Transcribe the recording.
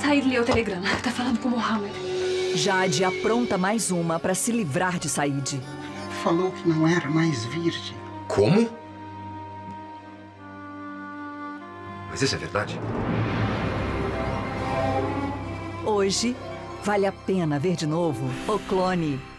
Said leu o telegrama. Tá falando com o Mohammed. Jade apronta mais uma pra se livrar de Said. Falou que não era mais virgem. Como? Mas isso é verdade? Hoje, vale a pena ver de novo O Clone.